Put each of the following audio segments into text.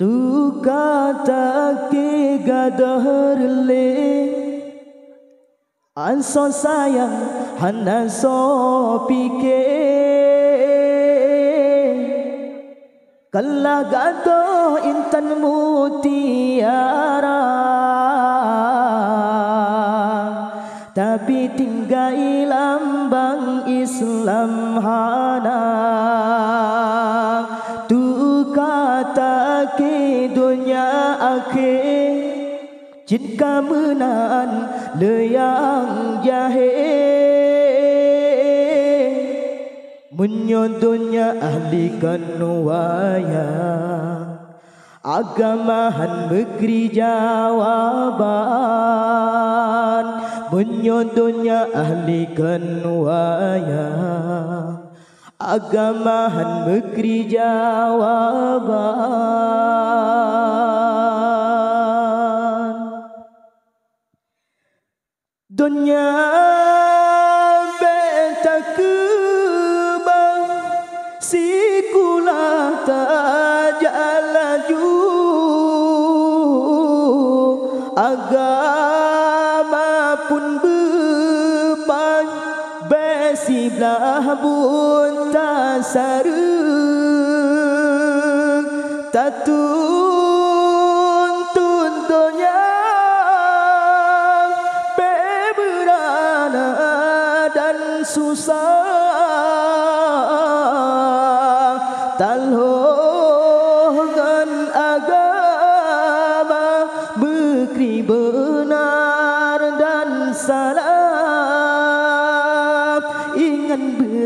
तुका take gadharle anso sayang hana so pike kala gato intan mutiara tapi tinggai lambang Islam hana take dunia akhir jika menan leyang jahil menyodonya ahli kanuaya agamahan negeri jawaban menyodonya ahli kanuaya agamahan negeri jawaban dunia betakba sikula tajalaju agama pun beban besiblah bun sarung tatuntun dunia beberana dan susah talhongan agama bukri benar dan salah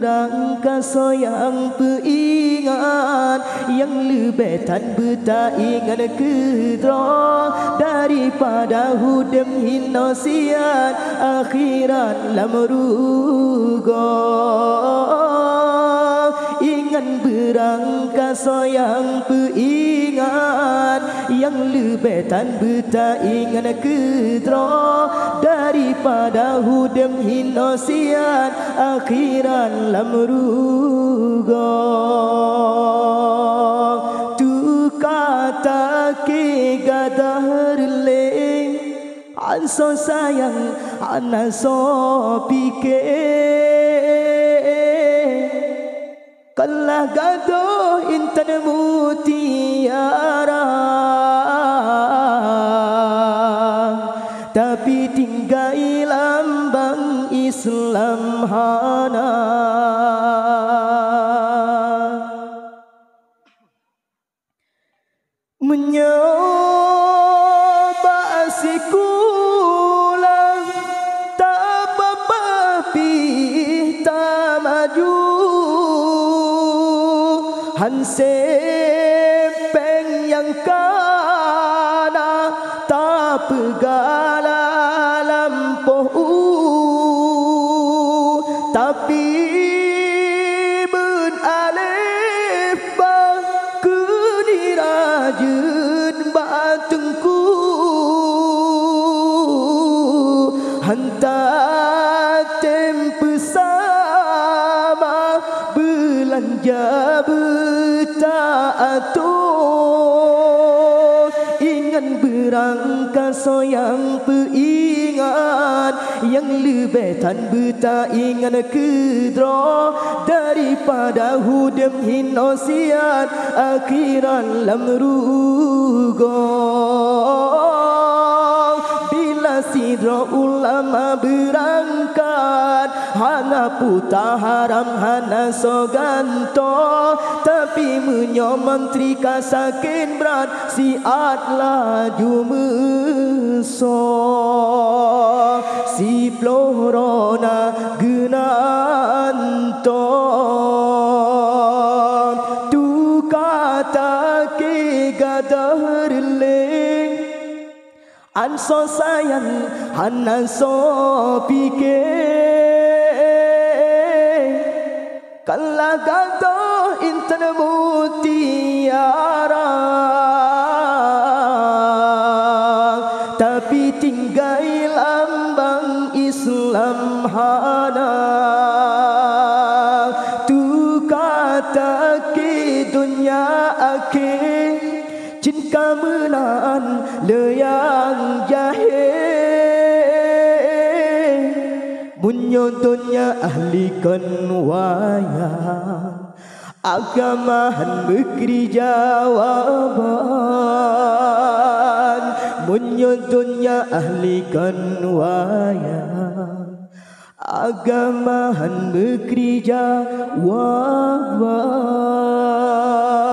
berangka sayang peingat yang lebih tan beta ingat kedrong daripada hudem hina siat akhirat lam rugong ingat berangka sayang peingat yang lebih tan beta ingat kedrong daripada hudem hina siat akhirat lamrugo tuka take gadharle anso sayang anaso pike kala gado intan mutiara tapi tinggai lambang Islam hana menyoba sikulah tak papih tak maju hansepeng yang kana tak pegang tapi ben alif bah kunirajun batengku hantar tempe sama belanja betaatur ingat berangka soyang peingat yang lebih tan beta ingat kedro daripada hudem hina siat akhiran lam rugong bila sidro ulama berangkat hana puta haram hana soganto tapi menyo menteri kasakin berat siat laju meso si plorona genanto tuka take gadharle anso sayang hana so pike kala gado intan mutiara tapi tinggai lambang Islam hana tuka take dunia akhir Bunyodonya ahli konwayang agamahan bekri jawaban. Bunyodonya ahli konwayang agamahan bekri jawaban.